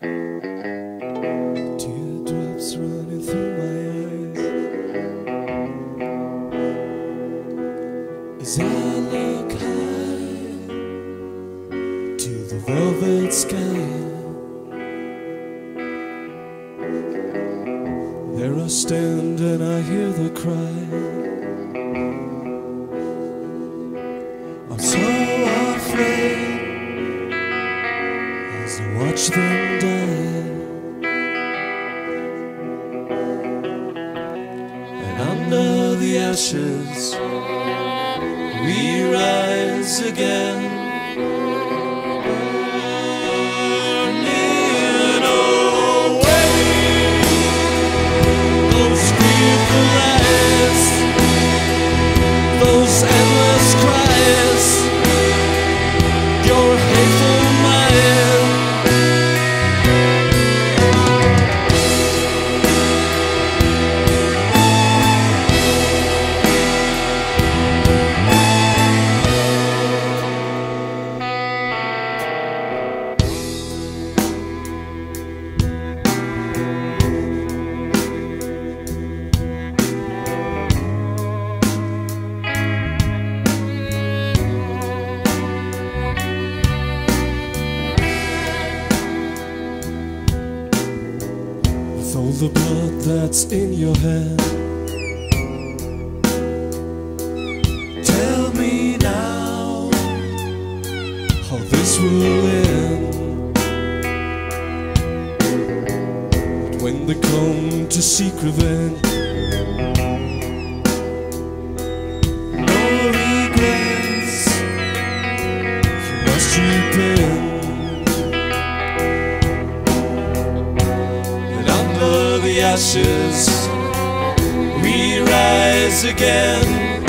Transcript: Teardrops running through my eyes as I look high to the velvet sky. There I stand and I hear the cry. I'm so afraid as I watch them die, and under the ashes we rise again. With all the blood that's in your hand, tell me now how this will end. But when they come to seek revenge, no regrets, you must repent. Ashes, we rise again.